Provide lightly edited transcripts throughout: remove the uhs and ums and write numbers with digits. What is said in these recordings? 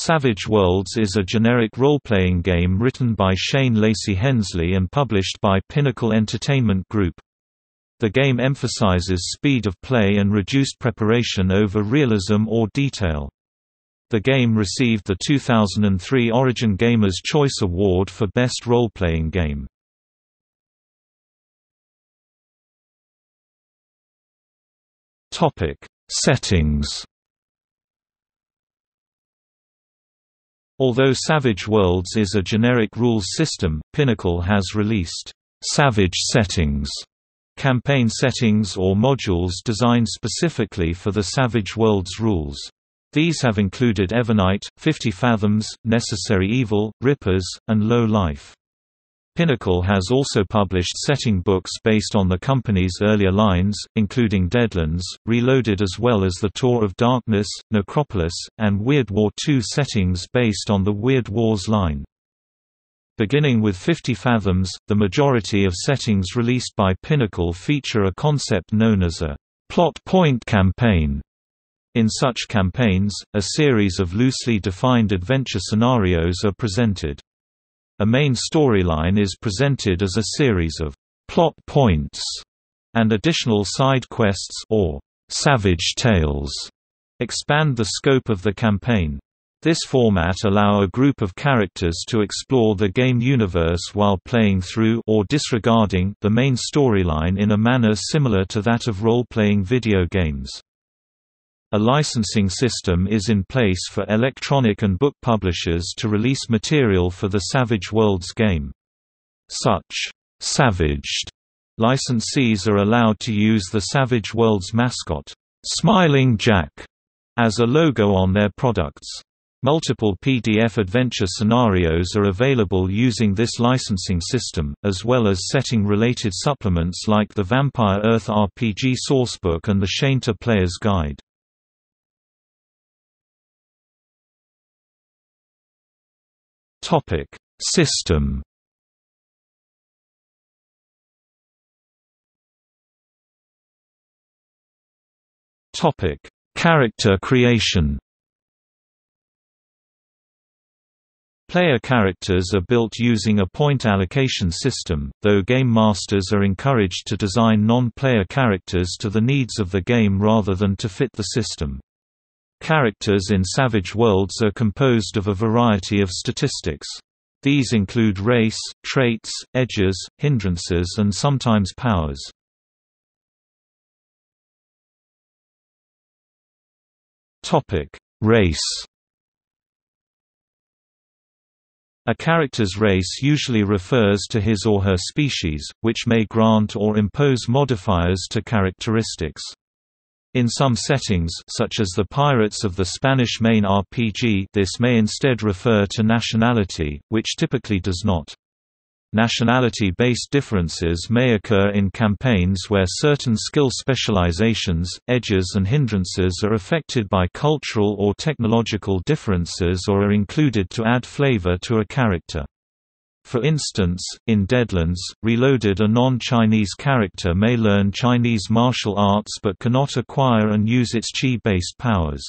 Savage Worlds is a generic role-playing game written by Shane Lacy Hensley and published by Pinnacle Entertainment Group. The game emphasizes speed of play and reduced preparation over realism or detail. The game received the 2003 Origin Gamers' Choice Award for Best Role-Playing Game. Settings. Although Savage Worlds is a generic rules system, Pinnacle has released Savage Settings campaign settings or modules designed specifically for the Savage Worlds rules. These have included Evernight, 50 Fathoms, Necessary Evil, Rippers, and Low Life. Pinnacle has also published setting books based on the company's earlier lines, including Deadlands, Reloaded, as well as the Tour of Darkness, Necropolis, and Weird War II settings based on the Weird Wars line. Beginning with 50 Fathoms, the majority of settings released by Pinnacle feature a concept known as a plot point campaign. In such campaigns, a series of loosely defined adventure scenarios are presented. A main storyline is presented as a series of plot points and additional side quests or savage tales expand the scope of the campaign. This format allows a group of characters to explore the game universe while playing through or disregarding the main storyline in a manner similar to that of role-playing video games. A licensing system is in place for electronic and book publishers to release material for the Savage Worlds game. Such savaged licensees are allowed to use the Savage Worlds mascot, Smiling Jack, as a logo on their products. Multiple PDF adventure scenarios are available using this licensing system, as well as setting-related supplements like the Vampire Earth RPG sourcebook and the Shainter Player's Guide. Topic system. Topic character creation. Player characters are built using a point allocation system, though game masters are encouraged to design non-player characters to the needs of the game rather than to fit the system. Characters in Savage Worlds are composed of a variety of statistics. These include race, traits, edges, hindrances, and sometimes powers. Topic: Race. A character's race usually refers to his or her species, which may grant or impose modifiers to characteristics. In some settings, such as the Pirates of the Spanish main RPG, this may instead refer to nationality, which typically does not. Nationality-based differences may occur in campaigns where certain skill specializations, edges and hindrances are affected by cultural or technological differences or are included to add flavor to a character. For instance, in Deadlands, Reloaded, a non-Chinese character may learn Chinese martial arts but cannot acquire and use its Qi-based powers.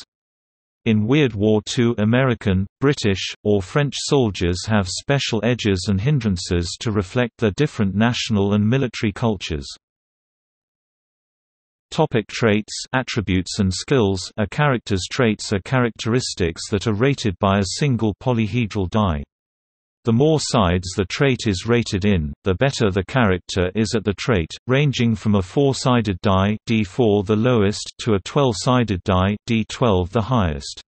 In Weird War II, American, British, or French soldiers have special edges and hindrances to reflect their different national and military cultures. Topic traits, attributes and skills. A character's traits are characteristics that are rated by a single polyhedral die. The more sides the trait is rated in, the better the character is at the trait, ranging from a 4-sided die (D4) the lowest to a 12-sided die (D12) the highest.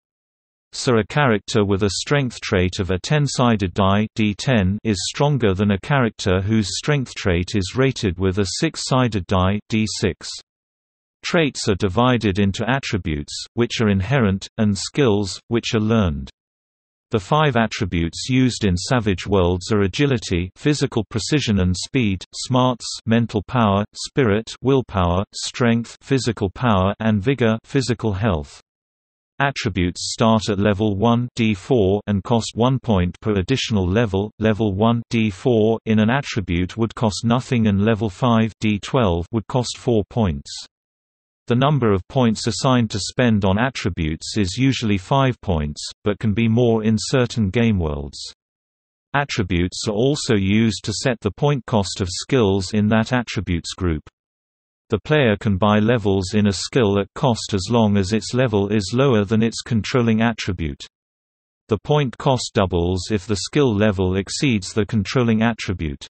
So a character with a strength trait of a 10-sided die (D10) is stronger than a character whose strength trait is rated with a 6-sided die (D6). Traits are divided into attributes, which are inherent, and skills, which are learned. The 5 attributes used in Savage Worlds are agility, physical precision and speed, smarts, mental power, spirit, willpower, strength, physical power, and vigor, physical health. Attributes start at level 1 (D4) and cost 1 point per additional level. Level 1 (D4) in an attribute would cost nothing, and level 5 (D12) would cost 4 points. The number of points assigned to spend on attributes is usually 5 points, but can be more in certain game worlds. Attributes are also used to set the point cost of skills in that attributes group. The player can buy levels in a skill at cost as long as its level is lower than its controlling attribute. The point cost doubles if the skill level exceeds the controlling attribute.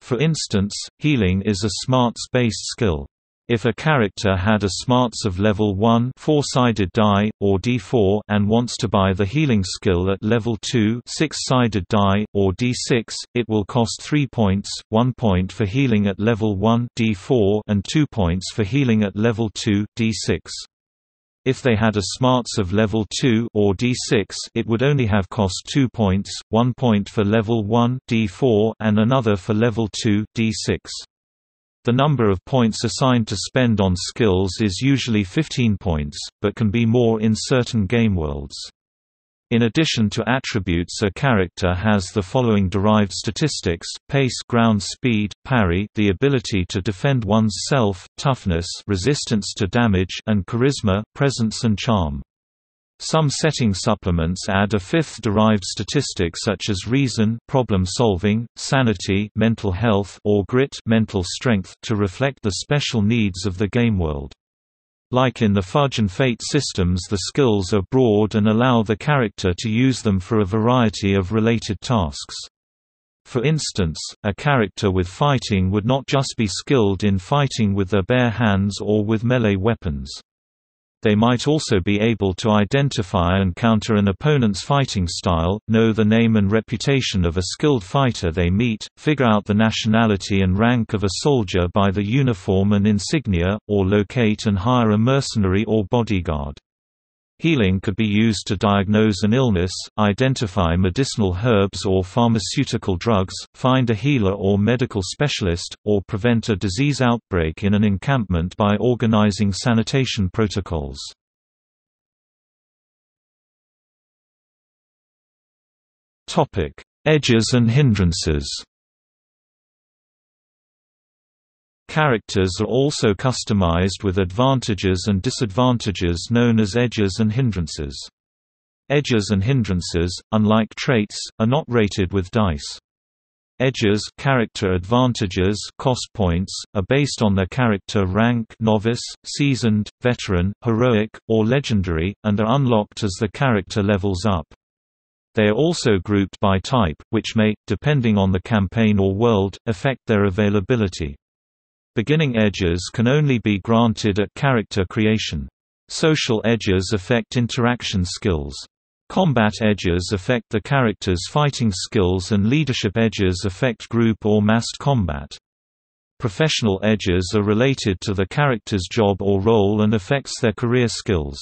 For instance, healing is a smarts-based skill. If a character had a smarts of level 1 4-sided die, or d4, and wants to buy the healing skill at level 2 6-sided die, or d6, it will cost 3 points, 1 point for healing at level 1 d4, and 2 points for healing at level 2 d6. If they had a smarts of level 2 or d6, it would only have cost 2 points, 1 point for level 1 d4, and another for level 2 d6. The number of points assigned to spend on skills is usually 15 points, but can be more in certain game worlds. In addition to attributes, a character has the following derived statistics: pace, ground speed, parry, the ability to defend one's self, toughness, resistance to damage, and charisma, presence and charm. Some setting supplements add a fifth derived statistic such as reason, problem solving, sanity, mental health, or grit, mental strength, to reflect the special needs of the game world. Like in the Fudge and Fate systems, the skills are broad and allow the character to use them for a variety of related tasks. For instance, a character with fighting would not just be skilled in fighting with their bare hands or with melee weapons. They might also be able to identify and counter an opponent's fighting style, know the name and reputation of a skilled fighter they meet, figure out the nationality and rank of a soldier by the uniform and insignia, or locate and hire a mercenary or bodyguard. Healing could be used to diagnose an illness, identify medicinal herbs or pharmaceutical drugs, find a healer or medical specialist, or prevent a disease outbreak in an encampment by organizing sanitation protocols. Topic: Edges and hindrances. Characters are also customized with advantages and disadvantages known as edges and hindrances. Edges and hindrances, unlike traits, are not rated with dice. Edges, character advantages, cost points, are based on their character rank, novice, seasoned, veteran, heroic, or legendary, and are unlocked as the character levels up. They are also grouped by type, which may, depending on the campaign or world, affect their availability. Beginning edges can only be granted at character creation. Social edges affect interaction skills. Combat edges affect the character's fighting skills, and leadership edges affect group or massed combat. Professional edges are related to the character's job or role and affects their career skills.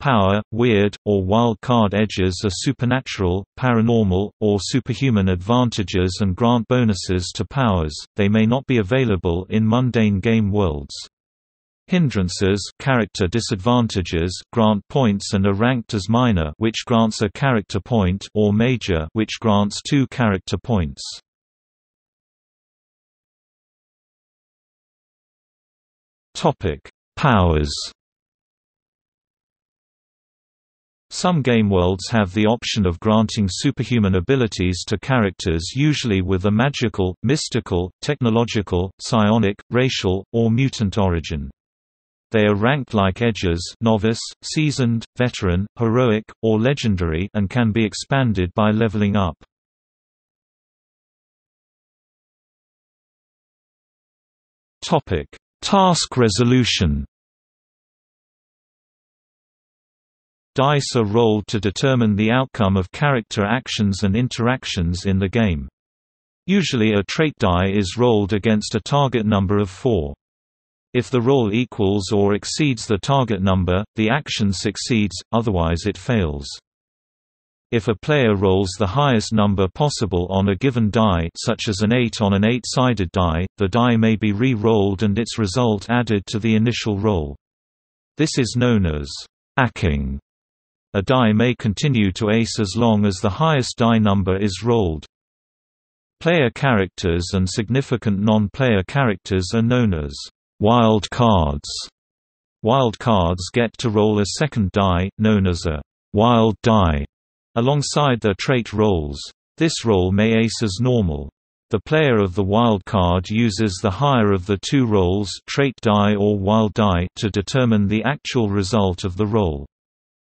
Power, weird, or wild card edges are supernatural, paranormal, or superhuman advantages and grant bonuses to powers. They may not be available in mundane game worlds. Hindrances, character disadvantages, grant points and are ranked as minor, which grants a character point, or major, which grants 2 character points. Topic: Powers. Some game worlds have the option of granting superhuman abilities to characters, usually with a magical, mystical, technological, psionic, racial, or mutant origin. They are ranked like edges, novice, seasoned, veteran, heroic, or legendary, and can be expanded by leveling up. Topic: Task resolution. Dice are rolled to determine the outcome of character actions and interactions in the game. Usually a trait die is rolled against a target number of 4. If the roll equals or exceeds the target number, the action succeeds, otherwise it fails. If a player rolls the highest number possible on a given die, such as an 8 on an 8-sided die, the die may be re-rolled and its result added to the initial roll. This is known as acking. A die may continue to ace as long as the highest die number is rolled. Player characters and significant non-player characters are known as wild cards, Wild cards get to roll a second die, known as a wild die, alongside their trait rolls. This roll may ace as normal. The player of the wild card uses the higher of the two rolls, trait die or wild die, to determine the actual result of the roll.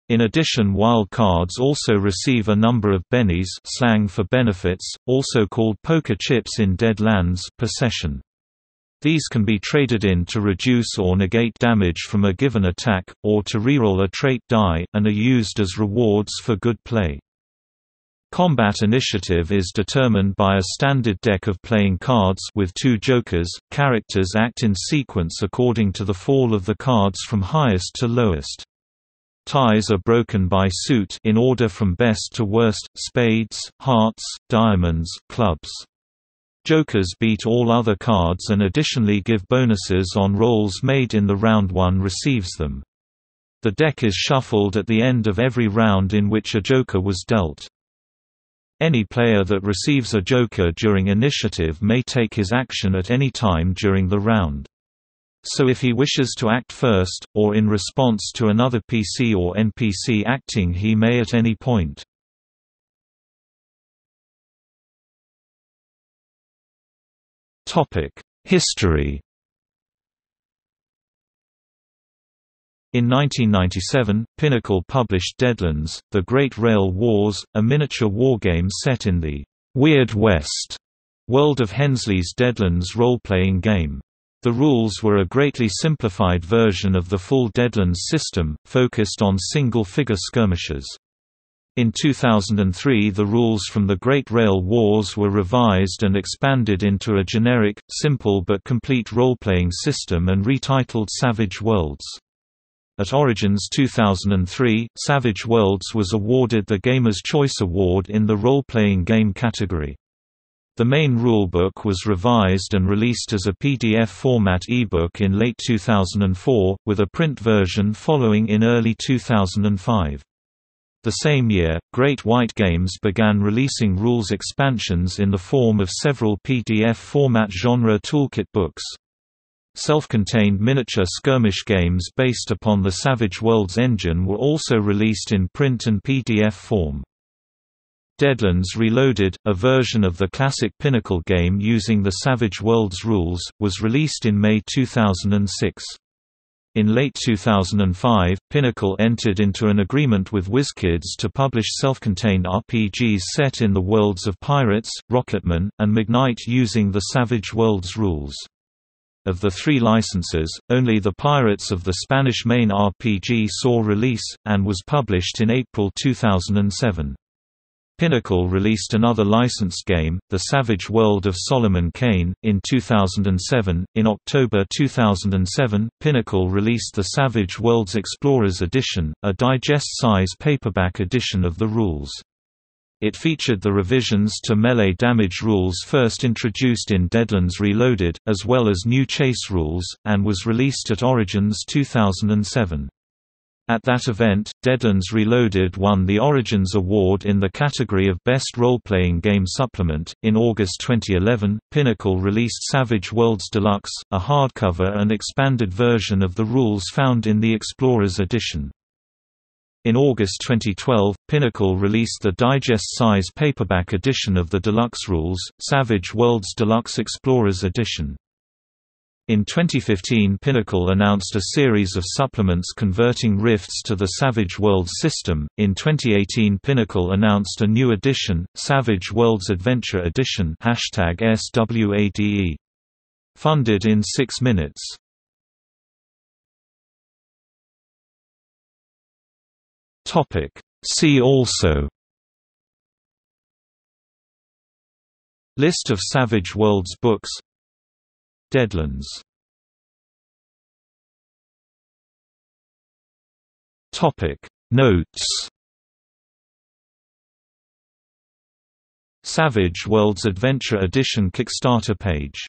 In addition, wild cards also receive a number of bennies, slang for benefits, also called poker chips in Deadlands, per session. These can be traded in to reduce or negate damage from a given attack, or to reroll a trait die, and are used as rewards for good play. Combat initiative is determined by a standard deck of playing cards with two jokers. Characters act in sequence according to the fall of the cards from highest to lowest. Ties are broken by suit in order from best to worst: spades, hearts, diamonds, clubs. Jokers beat all other cards and additionally give bonuses on rolls made in the round one receives them. The deck is shuffled at the end of every round in which a joker was dealt. Any player that receives a joker during initiative may take his action at any time during the round. So if he wishes to act first, or in response to another PC or NPC acting, he may at any point. History. In 1997, Pinnacle published Deadlands: The Great Rail Wars, a miniature wargame set in the Weird West world of Hensley's Deadlands role-playing game. The rules were a greatly simplified version of the full Deadlands system, focused on single-figure skirmishes. In 2003, the rules from the Great Rail Wars were revised and expanded into a generic, simple but complete role-playing system and retitled Savage Worlds. At Origins 2003, Savage Worlds was awarded the Gamers' Choice Award in the role-playing game category. The main rulebook was revised and released as a PDF format ebook in late 2004, with a print version following in early 2005. The same year, Great White Games began releasing rules expansions in the form of several PDF format genre toolkit books. Self-contained miniature skirmish games based upon the Savage Worlds engine were also released in print and PDF form. Deadlands Reloaded, a version of the classic Pinnacle game using the Savage Worlds rules, was released in May 2006. In late 2005, Pinnacle entered into an agreement with WizKids to publish self-contained RPGs set in the worlds of Pirates, Rocketman, and McKnight using the Savage Worlds rules. Of the three licenses, only the Pirates of the Spanish main RPG saw release, and was published in April 2007. Pinnacle released another licensed game, The Savage World of Solomon Kane, in 2007. In October 2007, Pinnacle released the Savage Worlds Explorers Edition, a digest-size paperback edition of the rules. It featured the revisions to melee damage rules first introduced in Deadlands Reloaded, as well as new chase rules, and was released at Origins 2007. At that event, Deadlands Reloaded won the Origins Award in the category of Best Role-Playing Game Supplement. In August 2011, Pinnacle released Savage Worlds Deluxe, a hardcover and expanded version of the rules found in the Explorers Edition. In August 2012, Pinnacle released the digest-size paperback edition of the Deluxe rules, Savage Worlds Deluxe Explorers Edition. In 2015, Pinnacle announced a series of supplements converting rifts to the Savage Worlds system. In 2018, Pinnacle announced a new edition, Savage Worlds Adventure Edition #SWADE, funded in 6 minutes. Topic: See also. List of Savage Worlds books. Deadlands. Topic: Notes. Savage Worlds Adventure Edition Kickstarter page.